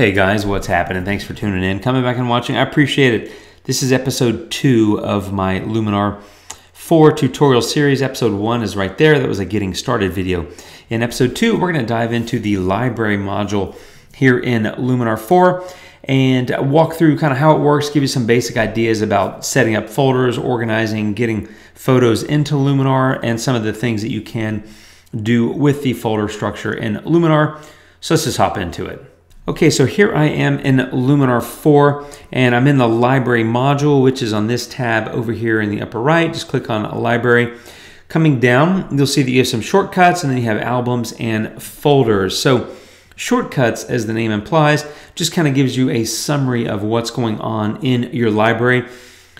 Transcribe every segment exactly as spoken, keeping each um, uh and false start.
Hey guys, what's happening? Thanks for tuning in, coming back and watching. I appreciate it. This is episode two of my Luminar four tutorial series. Episode one is right there. That was a getting started video. In episode two, we're going to dive into the library module here in Luminar four and walk through kind of how it works, give you some basic ideas about setting up folders, organizing, getting photos into Luminar, and some of the things that you can do with the folder structure in Luminar. So let's just hop into it. Okay, so here I am in Luminar four, and I'm in the library module, which is on this tab over here in the upper right. Just click on library. Coming down, you'll see that you have some shortcuts, and then you have albums and folders. So shortcuts, as the name implies, just kind of gives you a summary of what's going on in your library.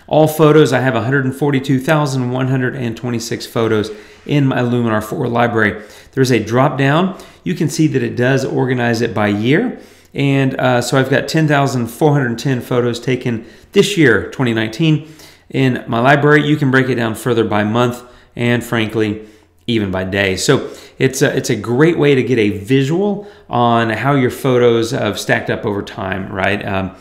All photos, I have one hundred forty-two thousand one hundred twenty-six photos in my Luminar four library. There's a drop down. You can see that it does organize it by year. And uh, so I've got ten thousand four hundred ten photos taken this year, twenty nineteen, in my library. You can break it down further by month and, frankly, even by day. So it's a, it's a great way to get a visual on how your photos have stacked up over time, right? Um,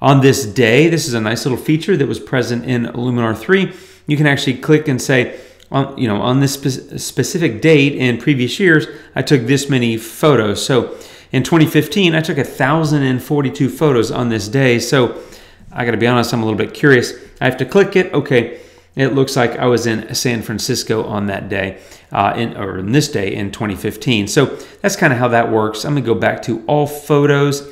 on this day, this is a nice little feature that was present in Luminar three. You can actually click and say, on, you know, on this spe specific date in previous years, I took this many photos. So in twenty fifteen, I took one thousand forty-two photos on this day. So I gotta be honest, I'm a little bit curious. I have to click it. Okay, it looks like I was in San Francisco on that day, uh, in, or in this day in twenty fifteen. So that's kind of how that works. I'm gonna go back to all photos.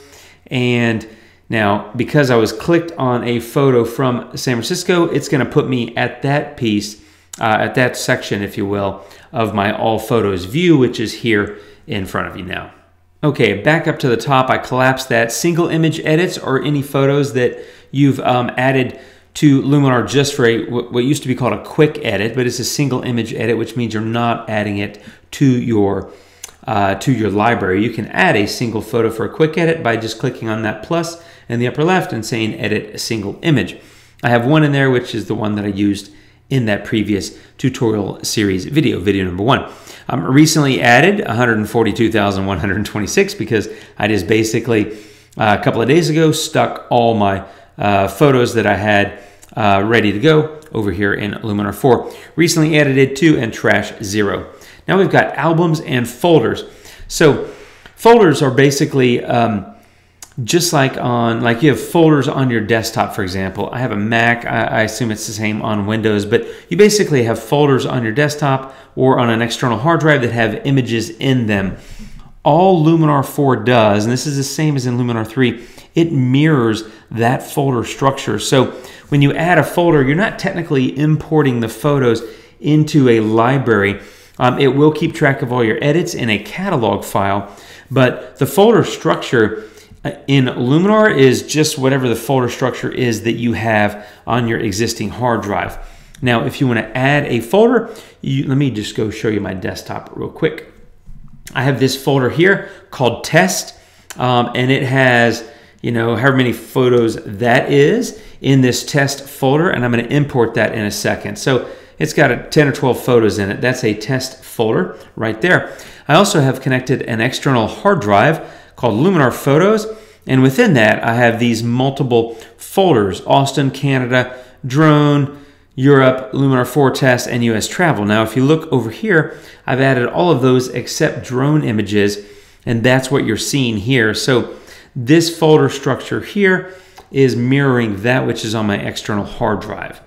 And now, because I was clicked on a photo from San Francisco, it's gonna put me at that piece, uh, at that section, if you will, of my all photos view, which is here in front of you now. Okay, back up to the top, I collapsed that. Single image edits are any photos that you've um, added to Luminar just for a, what used to be called a quick edit, but it's a single image edit, which means you're not adding it to your, uh, to your library. You can add a single photo for a quick edit by just clicking on that plus in the upper left and saying edit a single image. I have one in there, which is the one that I used in that previous tutorial series video, video number one. Um, recently added one hundred forty-two thousand one hundred twenty-six because I just basically uh, a couple of days ago stuck all my uh, photos that I had uh, ready to go over here in Luminar four. Recently edited two and trash zero. Now we've got albums and folders. So folders are basically um, just like on, like you have folders on your desktop, for example. I have a Mac, I, I assume it's the same on Windows, but you basically have folders on your desktop or on an external hard drive that have images in them. All Luminar four does, and this is the same as in Luminar three, it mirrors that folder structure. So when you add a folder, you're not technically importing the photos into a library. Um, it will keep track of all your edits in a catalog file, but the folder structure in Luminar is just whatever the folder structure is that you have on your existing hard drive. Now, if you want to add a folder, you, let me just go show you my desktop real quick. I have this folder here called Test, um, and it has, you know, however many photos that is in this test folder, and I'm going to import that in a second. So it's got a ten or twelve photos in it. That's a test folder right there. I also have connected an external hard drive called Luminar Photos, and within that I have these multiple folders: Austin, Canada, Drone, Europe, Luminar four Test, and U S Travel. Now if you look over here, I've added all of those except drone images, and that's what you're seeing here. So this folder structure here is mirroring that which is on my external hard drive.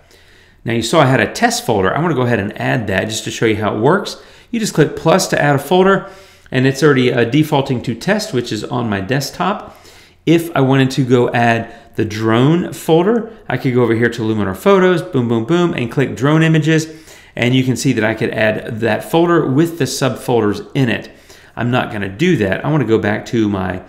Now you saw I had a test folder. I want to go ahead and add that just to show you how it works. You just click plus to add a folder, and it's already uh, defaulting to test, which is on my desktop. If I wanted to go add the drone folder, I could go over here to Luminar Photos, boom, boom, boom, and click drone images, and you can see that I could add that folder with the subfolders in it. I'm not gonna do that. I wanna go back to my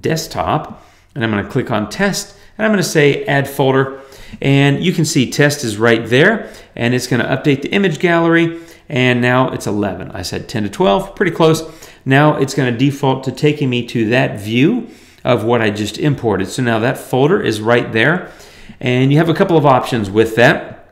desktop, and I'm gonna click on test, and I'm gonna say add folder, and you can see test is right there, and it's gonna update the image gallery, and now it's eleven. I said ten to twelve, pretty close. Now it's gonna default to taking me to that view of what I just imported. So now that folder is right there, and you have a couple of options with that.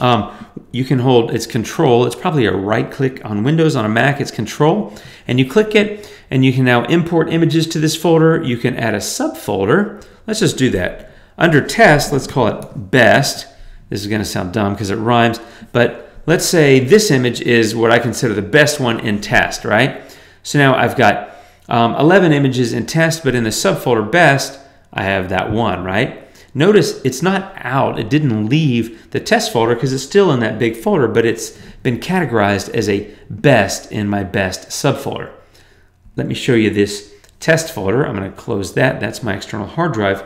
Um, you can hold its control. It's probably a right click on Windows. On a Mac, it's control. And you click it, and you can now import images to this folder. You can add a subfolder. Let's just do that. Under test, let's call it best. This is going to sound dumb because it rhymes, but let's say this image is what I consider the best one in test, right? So now I've got um, eleven images in test, but in the subfolder best, I have that one, right? Notice it's not out. It didn't leave the test folder because it's still in that big folder, but it's been categorized as a best in my best subfolder. Let me show you this test folder. I'm going to close that. That's my external hard drive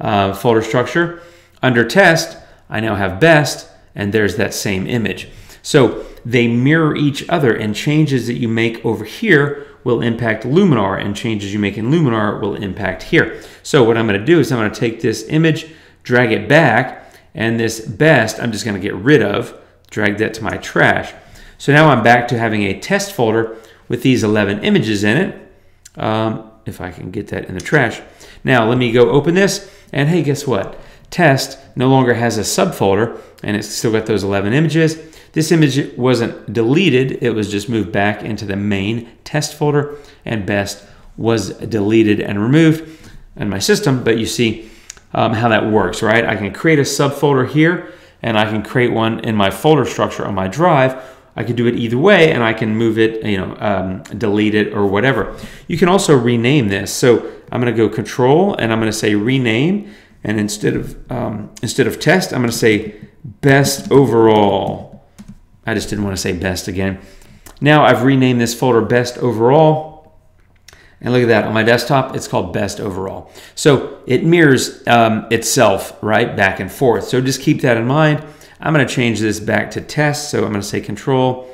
uh, folder structure. Under test, I now have best, and there's that same image. So they mirror each other, and changes that you make over here will impact Luminar, and changes you make in Luminar will impact here. So what I'm going to do is I'm going to take this image, drag it back, and this best I'm just going to get rid of, drag that to my trash. So now I'm back to having a test folder with these eleven images in it, um, if I can get that in the trash. Now let me go open this, and hey, guess what? Test no longer has a subfolder, and it's still got those eleven images. This image wasn't deleted, it was just moved back into the main test folder, and best was deleted and removed in my system. But you see um, how that works, right? I can create a subfolder here, and I can create one in my folder structure on my drive. I could do it either way, and I can move it, you know, um, delete it or whatever. You can also rename this. So I'm gonna go control, and I'm gonna say rename, and instead of, um, instead of test, I'm gonna say best overall. I just didn't want to say best again. Now I've renamed this folder best overall, and look at that, on my desktop it's called best overall. So it mirrors um, itself, right, back and forth. So just keep that in mind. I'm going to change this back to test, so I'm going to say control,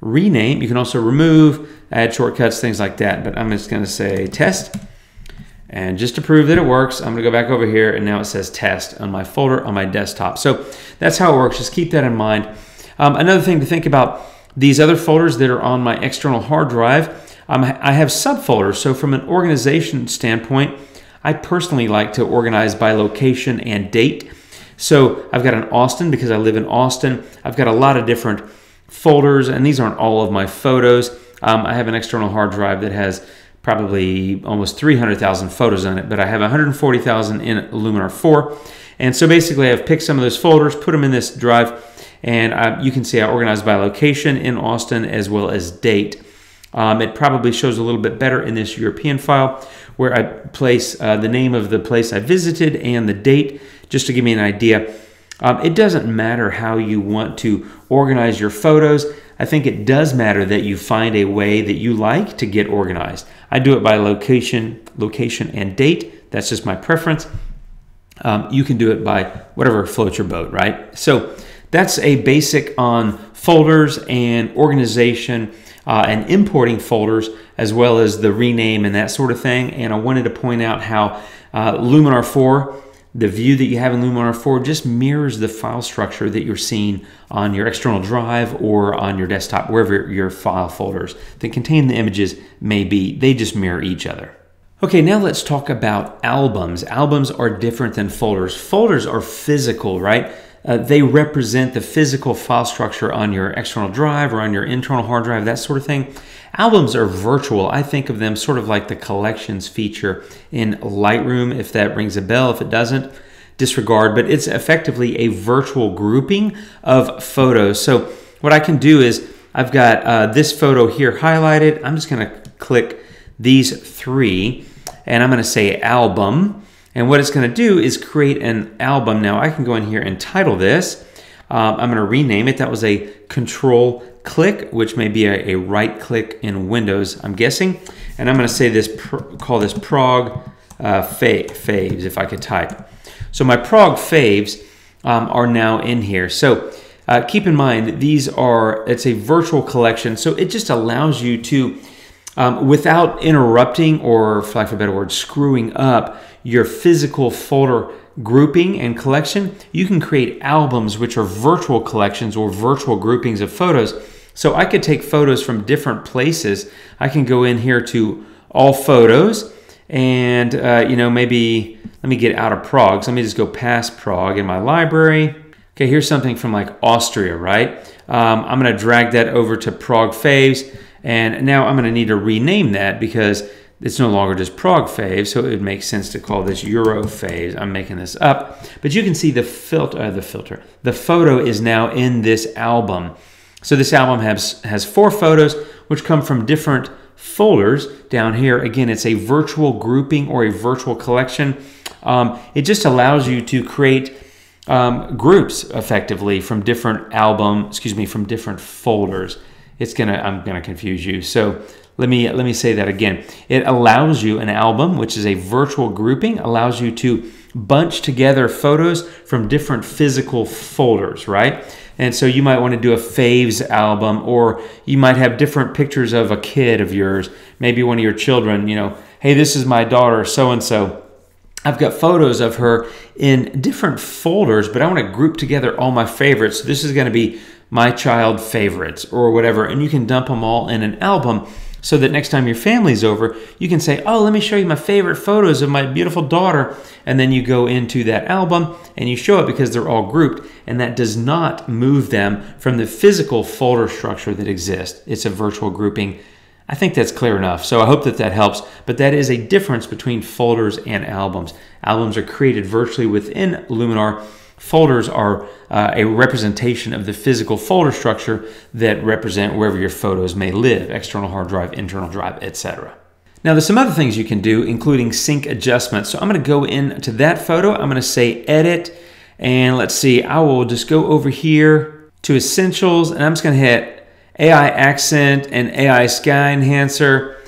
rename. You can also remove, add shortcuts, things like that, but I'm just going to say test. And just to prove that it works, I'm going to go back over here, and now it says test on my folder on my desktop. So that's how it works. Just keep that in mind. Um, another thing to think about, these other folders that are on my external hard drive, um, I have subfolders. So from an organization standpoint, I personally like to organize by location and date. So I've got an Austin because I live in Austin. I've got a lot of different folders, and these aren't all of my photos. Um, I have an external hard drive that has probably almost three hundred thousand photos on it, but I have one hundred forty thousand in Luminar four. And so basically I've picked some of those folders, put them in this drive, and I, you can see I organized by location in Austin as well as date. Um, it probably shows a little bit better in this European file, where I place uh, the name of the place I visited and the date, just to give me an idea. Um, it doesn't matter how you want to organize your photos. I think it does matter that you find a way that you like to get organized. I do it by location, location and date. That's just my preference. Um, you can do it by whatever floats your boat, right? So that's a basic on folders and organization uh, and importing folders, as well as the rename and that sort of thing. And I wanted to point out how uh, Luminar four, the view that you have in Luminar four, just mirrors the file structure that you're seeing on your external drive or on your desktop, wherever your file folders that contain the images may be. They just mirror each other. Okay, now let's talk about albums. Albums are different than folders. Folders are physical, right? Uh, they represent the physical file structure on your external drive or on your internal hard drive, that sort of thing. Albums are virtual. I think of them sort of like the collections feature in Lightroom, if that rings a bell. If it doesn't, disregard. But it's effectively a virtual grouping of photos. So what I can do is I've got uh, this photo here highlighted. I'm just going to click these three, and I'm going to say album. And what it's going to do is create an album. Now I can go in here and title this. Um, I'm going to rename it. That was a control click, which may be a, a right click in Windows, I'm guessing. And I'm going to say this, call this Prague uh, faves, if I could type. So my Prague faves um, are now in here. So uh, keep in mind, these are, it's a virtual collection. So it just allows you to, um, without interrupting or, for lack of a better word, screwing up your physical folder grouping and collection, you can create albums, which are virtual collections or virtual groupings of photos. So I could take photos from different places. I can go in here to all photos, and uh, you know, maybe let me get out of Prague. So let me just go past Prague in my library. Okay, here's something from like Austria, right? Um, I'm gonna drag that over to Prague Faves, and now I'm gonna need to rename that because it's no longer just Prague Faves, so it would make sense to call this Euro Faves. I'm making this up, but you can see the filter, uh, the filter, the photo is now in this album. So this album has, has four photos which come from different folders down here. Again, it's a virtual grouping or a virtual collection. Um, it just allows you to create um, groups effectively from different album, excuse me, from different folders. It's gonna, I'm gonna confuse you. So let me, let me say that again. It allows you an album, which is a virtual grouping, allows you to bunch together photos from different physical folders, right? And so you might want to do a faves album, or you might have different pictures of a kid of yours, maybe one of your children, you know, hey, this is my daughter, so-and-so. I've got photos of her in different folders, but I want to group together all my favorites. This is going to be my child favorites or whatever, and you can dump them all in an album so that next time your family's over, you can say, oh, let me show you my favorite photos of my beautiful daughter. And then you go into that album and you show it because they're all grouped, and that does not move them from the physical folder structure that exists. It's a virtual grouping. I think that's clear enough. So I hope that that helps, but that is a difference between folders and albums. Albums are created virtually within Luminar. Folders are uh, a representation of the physical folder structure that represent wherever your photos may live, external hard drive, internal drive, et cetera. Now there's some other things you can do, including sync adjustments. So I'm gonna go into that photo, I'm gonna say edit, and let's see, I will just go over here to essentials, and I'm just gonna hit A I accent and A I sky enhancer.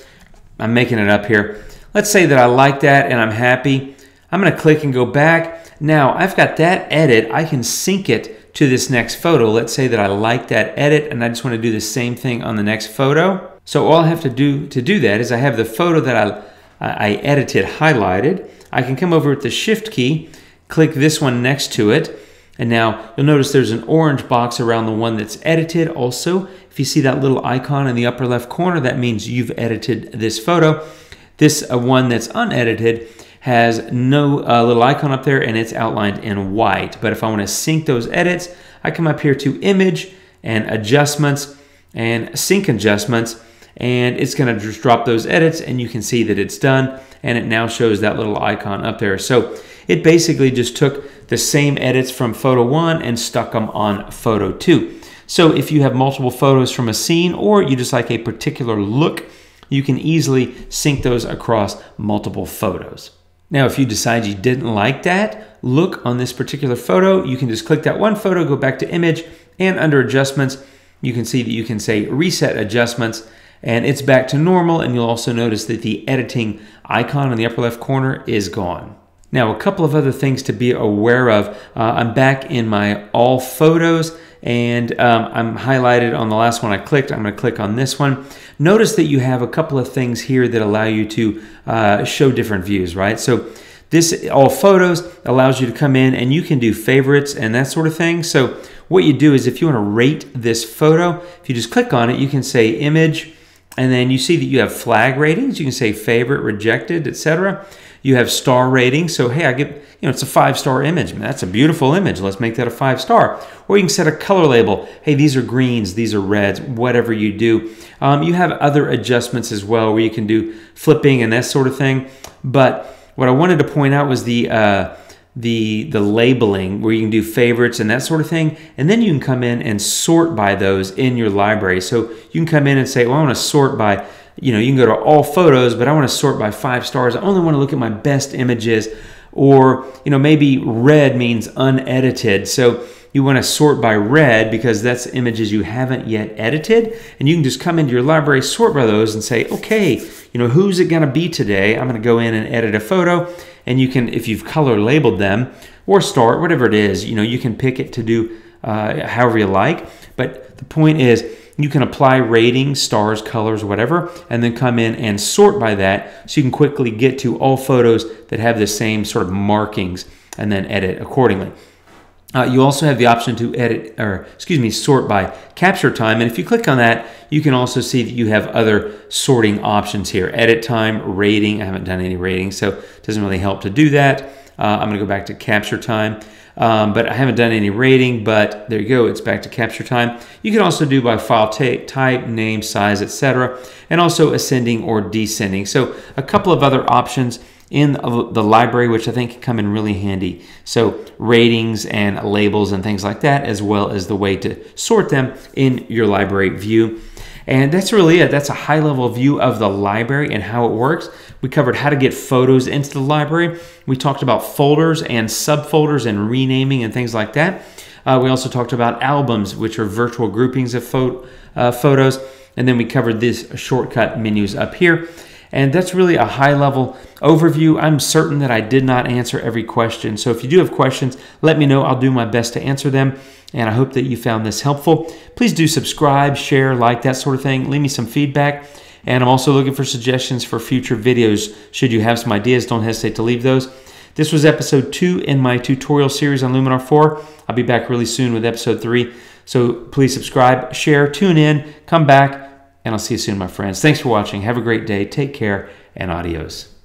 I'm making it up here. Let's say that I like that and I'm happy. I'm gonna click and go back. Now I've got that edit, I can sync it to this next photo. Let's say that I like that edit and I just want to do the same thing on the next photo. So all I have to do to do that is I have the photo that I, I edited highlighted. I can come over with the shift key, click this one next to it, and now you'll notice there's an orange box around the one that's edited. Also, if you see that little icon in the upper left corner, that means you've edited this photo. This uh, one that's unedited has no uh, little icon up there, and it's outlined in white. But if I want to sync those edits, I come up here to image and adjustments and sync adjustments, and it's going to just drop those edits, and you can see that it's done, and it now shows that little icon up there. So it basically just took the same edits from photo one and stuck them on photo two. So if you have multiple photos from a scene, or you just like a particular look, you can easily sync those across multiple photos. Now, if you decide you didn't like that look on this particular photo, you can just click that one photo, go back to image, and under adjustments, you can see that you can say reset adjustments, and it's back to normal, and you'll also notice that the editing icon in the upper left corner is gone. Now, a couple of other things to be aware of. Uh, I'm back in my all photos, and um, I'm highlighted on the last one I clicked. I'm gonna click on this one. Notice that you have a couple of things here that allow you to uh, show different views, right? So this all photos allows you to come in and you can do favorites and that sort of thing. So what you do is if you wanna rate this photo, if you just click on it, you can say image, and then you see that you have flag ratings. You can say favorite, rejected, et cetera. You have star ratings. So, hey, I get, you know, it's a five-star image. Man, that's a beautiful image. Let's make that a five-star. Or you can set a color label. Hey, these are greens, these are reds, whatever you do. Um, you have other adjustments as well where you can do flipping and that sort of thing. But what I wanted to point out was the uh, the the labeling, where you can do favorites and that sort of thing, and then you can come in and sort by those in your library. So you can come in and say, well, I want to sort by, you know, you can go to all photos, but I want to sort by five stars. I only want to look at my best images. Or, you know, maybe red means unedited, so you want to sort by red because that's images you haven't yet edited, and you can just come into your library, sort by those, and say, okay, you know, who's it going to be today? I'm going to go in and edit a photo. And you can, if you've color labeled them or start, whatever it is, you know, you can pick it to do uh, however you like. But the point is you can apply ratings, stars, colors, whatever, and then come in and sort by that so you can quickly get to all photos that have the same sort of markings and then edit accordingly. Uh, you also have the option to edit, or excuse me, sort by capture time. And if you click on that, you can also see that you have other sorting options here. Edit time, rating, I haven't done any rating, so it doesn't really help to do that. Uh, I'm gonna go back to capture time. um, but I haven't done any rating, but there you go, it's back to capture time. You can also do by file type, name, size, et cetera, and also ascending or descending. So a couple of other options in the library, which I think come in really handy. So ratings and labels and things like that, as well as the way to sort them in your library view. And that's really it. That's a high-level view of the library and how it works. We covered how to get photos into the library. We talked about folders and subfolders and renaming and things like that. Uh, we also talked about albums, which are virtual groupings of pho uh, photos. And then we covered these shortcut menus up here. And that's really a high-level overview. I'm certain that I did not answer every question. So if you do have questions, let me know. I'll do my best to answer them. And I hope that you found this helpful. Please do subscribe, share, like, that sort of thing. Leave me some feedback. And I'm also looking for suggestions for future videos. Should you have some ideas, don't hesitate to leave those. This was episode two in my tutorial series on Luminar four. I'll be back really soon with episode three. So please subscribe, share, tune in, come back. And I'll see you soon, my friends. Thanks for watching. Have a great day. Take care, and adios.